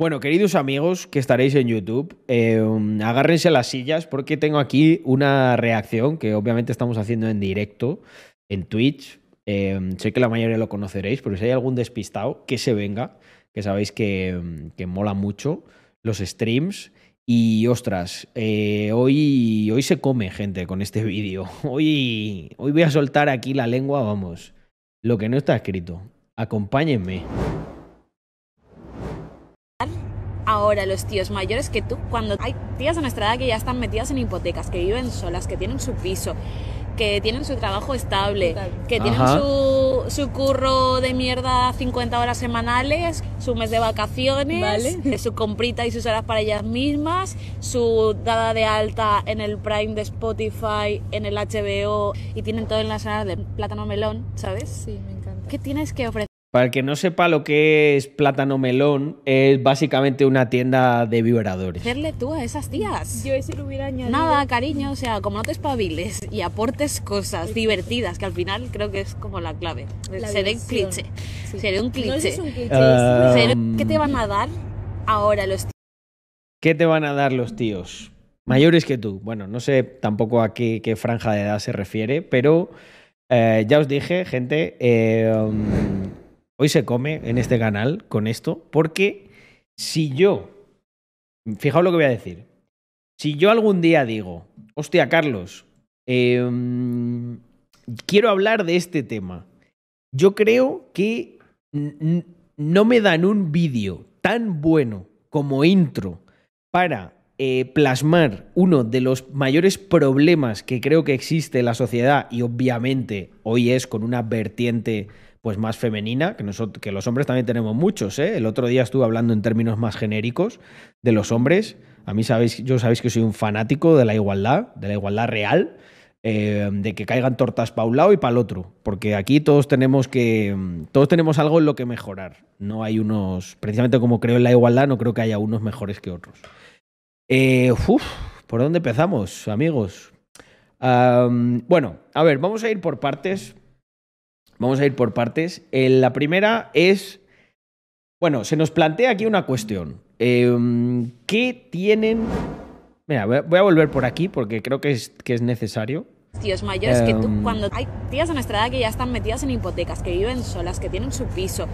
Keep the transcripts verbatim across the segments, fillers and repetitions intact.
Bueno, queridos amigos que estaréis en YouTube, eh, agárrense a las sillas porque tengo aquí una reacción que obviamente estamos haciendo en directo, en Twitch. Eh, sé que la mayoría lo conoceréis, pero si hay algún despistado, que se venga, que sabéis que, que mola mucho los streams. Y, ostras, eh, hoy, hoy se come, gente, con este vídeo. Hoy, hoy voy a soltar aquí la lengua, vamos, lo que no está escrito. Acompáñenme. Ahora los tíos mayores que tú, cuando hay tías de nuestra edad que ya están metidas en hipotecas, que viven solas, que tienen su piso, que tienen su trabajo estable, que tienen su, su curro de mierda cincuenta horas semanales, su mes de vacaciones, ¿vale?, su comprita y sus horas para ellas mismas, su dada de alta en el Prime de Spotify, en el H B O, y tienen todo en las horas de Plátano Melón, ¿sabes? Sí, me encanta. ¿Qué tienes que ofrecer? Para el que no sepa lo que es Plátano Melón, es básicamente una tienda de vibradores. Hacerle tú a esas tías. Yo ese lo hubiera añadido. Nada, cariño, o sea, como no te espabiles y aportes cosas divertidas, que al final creo que es como la clave. La seré un cliché. Sí. Seré un cliché. No es un cliché. Uh, Seré... ¿Qué te van a dar ahora los tíos? ¿Qué te van a dar los tíos? Mayores que tú. Bueno, no sé tampoco a qué, qué franja de edad se refiere, pero eh, ya os dije, gente... Eh, um, Hoy se come en este canal con esto, porque si yo, fijaos lo que voy a decir, si yo algún día digo, hostia, Carlos, eh, quiero hablar de este tema, yo creo que no me dan un vídeo tan bueno como intro para eh, plasmar uno de los mayores problemas que creo que existe en la sociedad, y obviamente hoy es con una vertiente... pues más femenina, que, nosotros, que los hombres también tenemos muchos, ¿eh? El otro día estuve hablando en términos más genéricos de los hombres. A mí sabéis, yo sabéis que soy un fanático de la igualdad, de la igualdad real, eh, de que caigan tortas para un lado y para el otro, porque aquí todos tenemos que todos tenemos algo en lo que mejorar. No hay unos, precisamente como creo en la igualdad, no creo que haya unos mejores que otros. Eh, uf, ¿por dónde empezamos, amigos? Um, bueno, a ver, vamos a ir por partes. Vamos a ir por partes. Eh, la primera es... Bueno, se nos plantea aquí una cuestión. Eh, ¿Qué tienen...? Mira, voy a volver por aquí porque creo que es, que es necesario. Tíos mayores eh... que tú, cuando hay tías de nuestra edad que ya están metidas en hipotecas, que viven solas, que tienen su piso.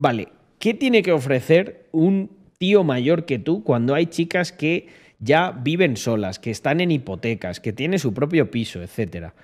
Vale, ¿qué tiene que ofrecer un tío mayor que tú cuando hay chicas que ya viven solas, que están en hipotecas, que tienen su propio piso, etcétera?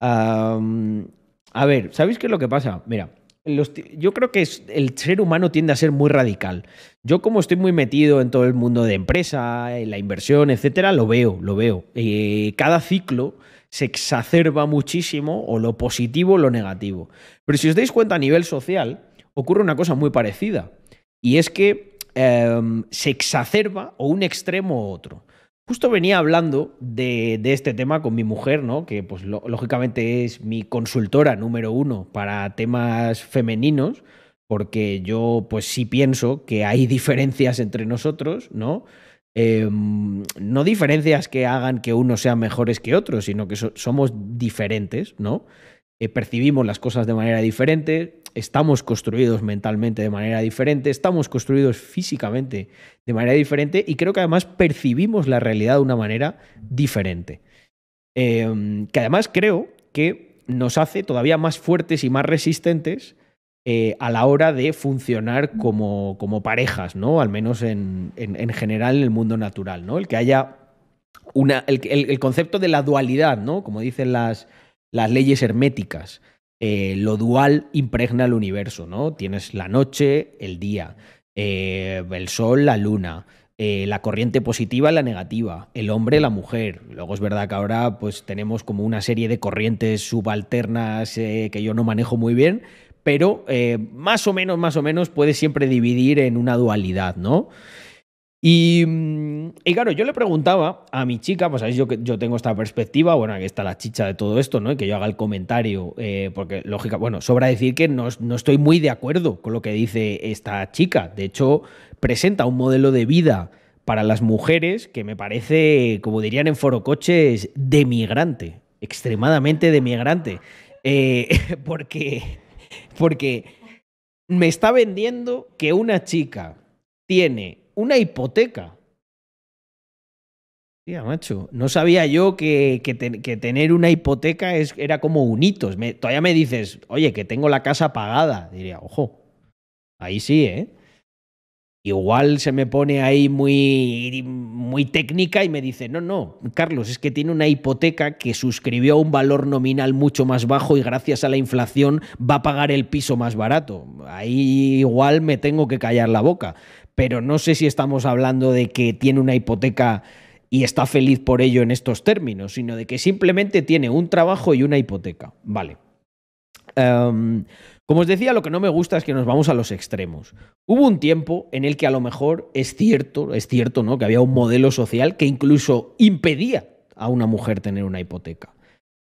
Um... A ver, ¿sabéis qué es lo que pasa? Mira, los yo creo que es, el ser humano tiende a ser muy radical. Yo, como estoy muy metido en todo el mundo de empresa, en la inversión, etcétera, lo veo, lo veo. Eh, cada ciclo se exacerba muchísimo, o lo positivo o lo negativo. Pero si os dais cuenta, a nivel social, ocurre una cosa muy parecida. Y es que eh, se exacerba o un extremo u otro. Justo venía hablando de, de este tema con mi mujer, ¿no? Que pues lo, lógicamente es mi consultora número uno para temas femeninos, porque yo pues sí pienso que hay diferencias entre nosotros, ¿no? Eh, no diferencias que hagan que unos sean mejores que otros, sino que so- somos diferentes, ¿no? Eh, percibimos las cosas de manera diferente, estamos construidos mentalmente de manera diferente, estamos construidos físicamente de manera diferente, y creo que además percibimos la realidad de una manera diferente. Eh, que además creo que nos hace todavía más fuertes y más resistentes eh, a la hora de funcionar como, como parejas, ¿no? Al menos en, en, en general en el mundo natural, ¿no? El que haya una, el, el, el concepto de la dualidad, ¿no? Como dicen las... las leyes herméticas. Eh, lo dual impregna el universo, ¿no? Tienes la noche, el día, eh, el sol, la luna, eh, la corriente positiva, la negativa, el hombre, la mujer. Luego es verdad que ahora pues, tenemos como una serie de corrientes subalternas eh, que yo no manejo muy bien, pero eh, más o menos, más o menos puedes siempre dividir en una dualidad, ¿no? Y, y claro, yo le preguntaba a mi chica, pues sabéis yo que yo tengo esta perspectiva, bueno, aquí está la chicha de todo esto, ¿no? Y que yo haga el comentario, eh, porque lógica, bueno, sobra decir que no, no estoy muy de acuerdo con lo que dice esta chica. De hecho, presenta un modelo de vida para las mujeres que me parece, como dirían en Forocoches, demigrante, extremadamente demigrante, eh, porque, porque me está vendiendo que una chica tiene una hipoteca. Tía, macho, no sabía yo que, que, te, que tener una hipoteca es, era como un hito. Me, todavía me dices, oye, que tengo la casa pagada. Diría, ojo, ahí sí, ¿eh? Igual se me pone ahí muy, muy técnica y me dice, no, no, Carlos, es que tiene una hipoteca que suscribió a un valor nominal mucho más bajo y gracias a la inflación va a pagar el piso más barato. Ahí igual me tengo que callar la boca. Pero no sé si estamos hablando de que tiene una hipoteca y está feliz por ello en estos términos, sino de que simplemente tiene un trabajo y una hipoteca. Vale. Um, Como os decía, lo que no me gusta es que nos vamos a los extremos. Hubo un tiempo en el que a lo mejor es cierto, es cierto, ¿no?, que había un modelo social que incluso impedía a una mujer tener una hipoteca.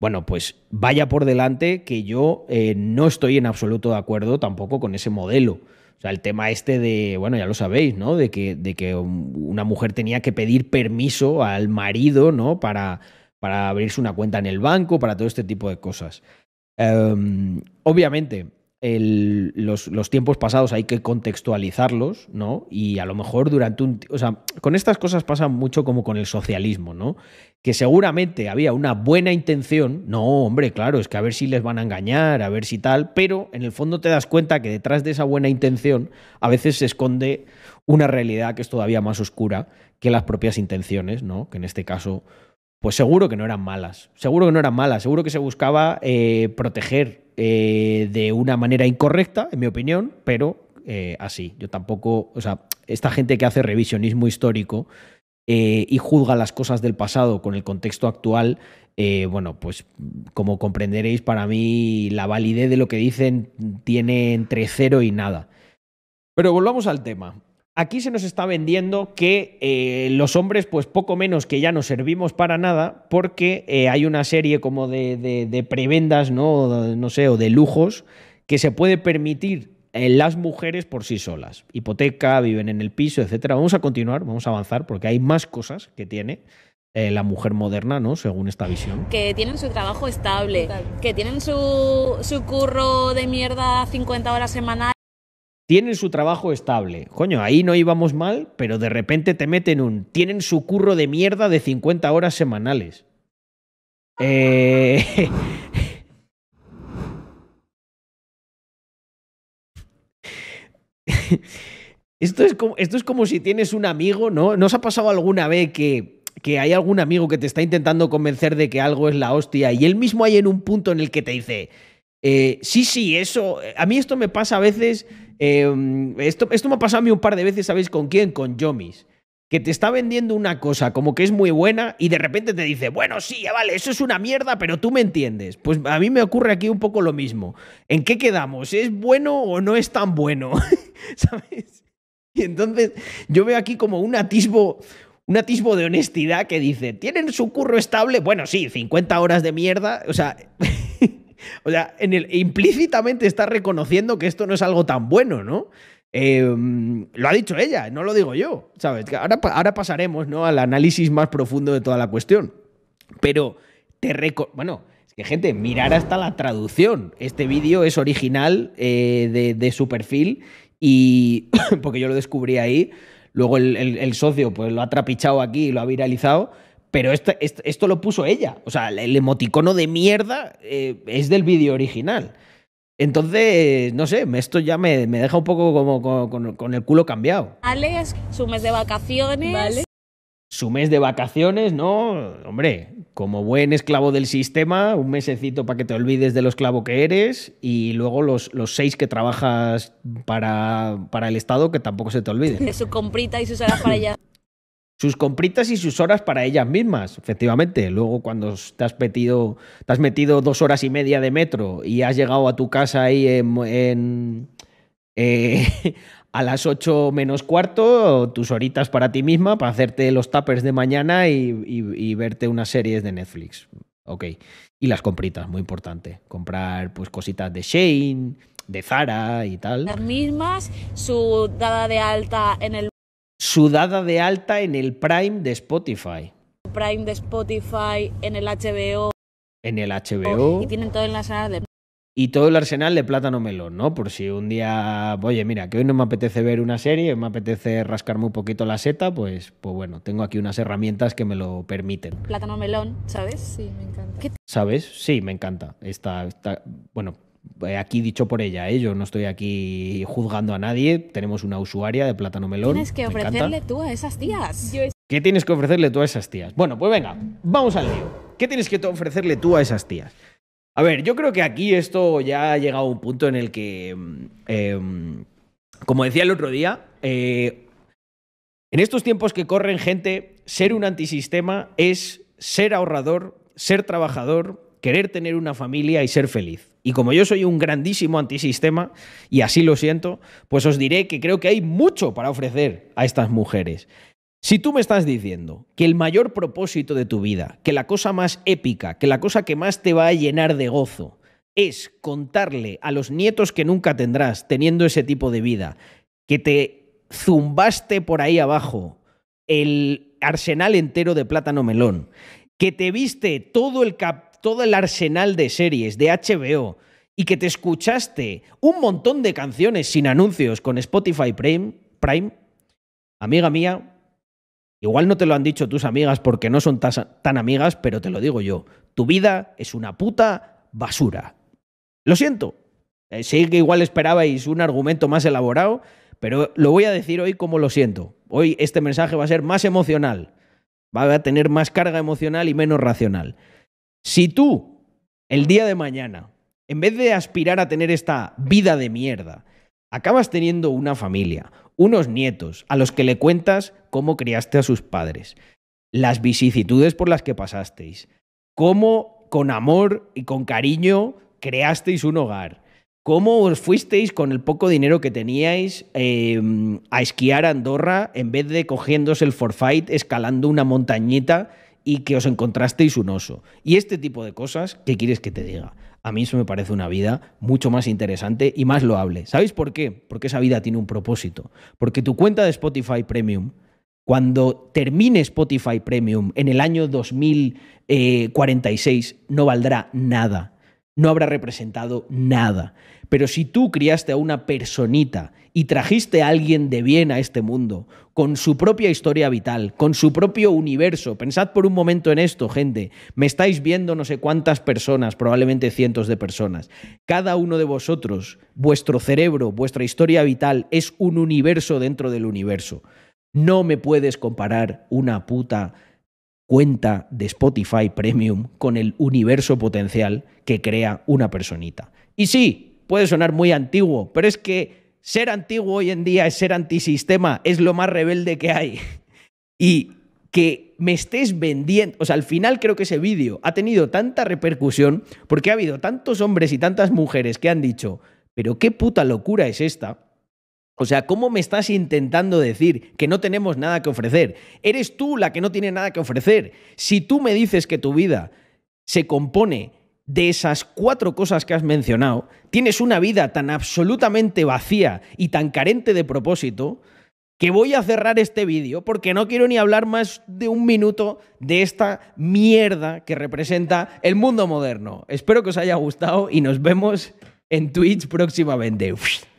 Bueno, pues vaya por delante que yo eh, no estoy en absoluto de acuerdo tampoco con ese modelo. O sea, el tema este de, bueno, ya lo sabéis, ¿no?, de que, de que una mujer tenía que pedir permiso al marido, ¿no?, para, para abrirse una cuenta en el banco, para todo este tipo de cosas. Um, obviamente el, los, los tiempos pasados hay que contextualizarlos, ¿no? Y a lo mejor durante un... O sea, con estas cosas pasa mucho como con el socialismo, ¿no? Que seguramente había una buena intención. No, hombre, claro, es que a ver si les van a engañar, a ver si tal, pero en el fondo te das cuenta que detrás de esa buena intención a veces se esconde una realidad que es todavía más oscura que las propias intenciones, ¿no? Que en este caso... pues seguro que no eran malas, seguro que no eran malas, seguro que se buscaba eh, proteger eh, de una manera incorrecta, en mi opinión, pero eh, así. Yo tampoco, o sea, esta gente que hace revisionismo histórico eh, y juzga las cosas del pasado con el contexto actual, eh, bueno, pues como comprenderéis, para mí la validez de lo que dicen tiene entre cero y nada. Pero volvamos al tema. Aquí se nos está vendiendo que eh, los hombres, pues poco menos que ya no servimos para nada, porque eh, hay una serie como de, de, de prebendas, ¿no? No sé, o de lujos que se puede permitir en las mujeres por sí solas. Hipoteca, viven en el piso, etcétera. Vamos a continuar, vamos a avanzar, porque hay más cosas que tiene eh, la mujer moderna, ¿no? Según esta visión. Que tienen su trabajo estable, que tienen su, su curro de mierda cincuenta horas semanales. Tienen su trabajo estable. Coño, ahí no íbamos mal, pero de repente te meten un... Tienen su curro de mierda de cincuenta horas semanales. Eh... esto, es como, esto es como si tienes un amigo, ¿no? ¿No os ha pasado alguna vez que, que hay algún amigo que te está intentando convencer de que algo es la hostia y él mismo hay en un punto en el que te dice... Eh, sí, sí, eso... A mí esto me pasa a veces... Eh, esto, esto me ha pasado a mí un par de veces, ¿sabéis con quién? Con Yomis. Que te está vendiendo una cosa como que es muy buena y de repente te dice, bueno, sí, vale, eso es una mierda, pero tú me entiendes. Pues a mí me ocurre aquí un poco lo mismo. ¿En qué quedamos? ¿Es bueno o no es tan bueno? ¿Sabes? Y entonces yo veo aquí como un atisbo... Un atisbo de honestidad que dice, ¿tienen su curro estable? Bueno, sí, cincuenta horas de mierda, o sea... O sea, en el, implícitamente está reconociendo que esto no es algo tan bueno, ¿no? Eh, lo ha dicho ella, no lo digo yo, ¿sabes? Ahora, ahora pasaremos, ¿no?, al análisis más profundo de toda la cuestión. Pero te reco... Bueno, es que, gente, mirar hasta la traducción. Este vídeo es original eh, de, de su perfil y... porque yo lo descubrí ahí. Luego el, el, el socio pues, lo ha trapichado aquí y lo ha viralizado. Pero esto, esto, esto lo puso ella. O sea, el emoticono de mierda eh, es del vídeo original. Entonces, no sé, esto ya me, me deja un poco como con, con, con el culo cambiado. Alex, su mes de vacaciones. ¿Vale? Su mes de vacaciones, no, hombre, como buen esclavo del sistema, un mesecito para que te olvides de lo esclavo que eres y luego los, los seis que trabajas para, para el Estado que tampoco se te olviden. De su comprita y sus horas para ella. Sus compritas y sus horas para ellas mismas, efectivamente. Luego cuando te has metido, te has metido dos horas y media de metro y has llegado a tu casa ahí en, en, eh, a las ocho menos cuarto, tus horitas para ti misma, para hacerte los tuppers de mañana y, y, y verte unas series de Netflix. Ok. Y las compritas, muy importante. Comprar pues cositas de Shein, de Zara y tal. Las mismas, su dada de alta en el... Sudada de alta en el Prime de Spotify. Prime de Spotify, en el H B O. En el H B O. Y tienen todo en las salas de... y todo el arsenal de Plátano Melón, ¿no? Por si un día, oye, mira, que hoy no me apetece ver una serie, me apetece rascarme un poquito la seta, pues, pues bueno, tengo aquí unas herramientas que me lo permiten. Plátano Melón, ¿sabes? Sí, me encanta. ¿Qué ¿Sabes? Sí, me encanta. Está, está, bueno, aquí dicho por ella, ¿eh? Yo no estoy aquí juzgando a nadie. Tenemos una usuaria de Plátano Melón. Tienes que ofrecerle tú a esas tías. Yo ¿Qué tienes que ofrecerle tú a esas tías? Bueno, pues venga, vamos al lío. ¿Qué tienes que ofrecerle tú a esas tías? A ver, yo creo que aquí esto ya ha llegado a un punto en el que, eh, como decía el otro día, eh, en estos tiempos que corren, gente, ser un antisistema es ser ahorrador, ser trabajador, querer tener una familia y ser feliz. Y como yo soy un grandísimo antisistema, y así lo siento, pues os diré que creo que hay mucho para ofrecer a estas mujeres. Si tú me estás diciendo que el mayor propósito de tu vida, que la cosa más épica, que la cosa que más te va a llenar de gozo, es contarle a los nietos que nunca tendrás teniendo ese tipo de vida, que te zumbaste por ahí abajo el arsenal entero de Plátano Melón, que te viste todo el, cap todo el arsenal de series de H B O y que te escuchaste un montón de canciones sin anuncios con Spotify Prime, Prime amiga mía, igual no te lo han dicho tus amigas porque no son tan amigas, pero te lo digo yo. Tu vida es una puta basura. Lo siento. Eh, sé que igual esperabais un argumento más elaborado, pero lo voy a decir hoy como lo siento. Hoy este mensaje va a ser más emocional. Va a tener más carga emocional y menos racional. Si tú, el día de mañana, en vez de aspirar a tener esta vida de mierda, acabas teniendo una familia, unos nietos a los que le cuentas cómo criaste a sus padres, las vicisitudes por las que pasasteis, cómo con amor y con cariño creasteis un hogar, cómo os fuisteis con el poco dinero que teníais eh, a esquiar a Andorra en vez de cogiéndose el forfait escalando una montañita y que os encontrasteis un oso. Y este tipo de cosas, ¿qué quieres que te diga? A mí eso me parece una vida mucho más interesante y más loable. ¿Sabéis por qué? Porque esa vida tiene un propósito. Porque tu cuenta de Spotify Premium, cuando termine Spotify Premium en el año dos mil cuarenta y seis, no valdrá nada. No habrá representado nada. Pero si tú criaste a una personita y trajiste a alguien de bien a este mundo, con su propia historia vital, con su propio universo, pensad por un momento en esto, gente, me estáis viendo no sé cuántas personas, probablemente cientos de personas, cada uno de vosotros, vuestro cerebro, vuestra historia vital es un universo dentro del universo. No me puedes comparar una puta cuenta de Spotify Premium con el universo potencial que crea una personita. Y sí, puede sonar muy antiguo, pero es que ser antiguo hoy en día es ser antisistema, es lo más rebelde que hay. Y que me estés vendiendo, o sea, al final creo que ese vídeo ha tenido tanta repercusión porque ha habido tantos hombres y tantas mujeres que han dicho, pero qué puta locura es esta. O sea, ¿cómo me estás intentando decir que no tenemos nada que ofrecer? Eres tú la que no tiene nada que ofrecer. Si tú me dices que tu vida se compone de esas cuatro cosas que has mencionado, tienes una vida tan absolutamente vacía y tan carente de propósito que voy a cerrar este vídeo porque no quiero ni hablar más de un minuto de esta mierda que representa el mundo moderno. Espero que os haya gustado y nos vemos en Twitch próximamente. Uf.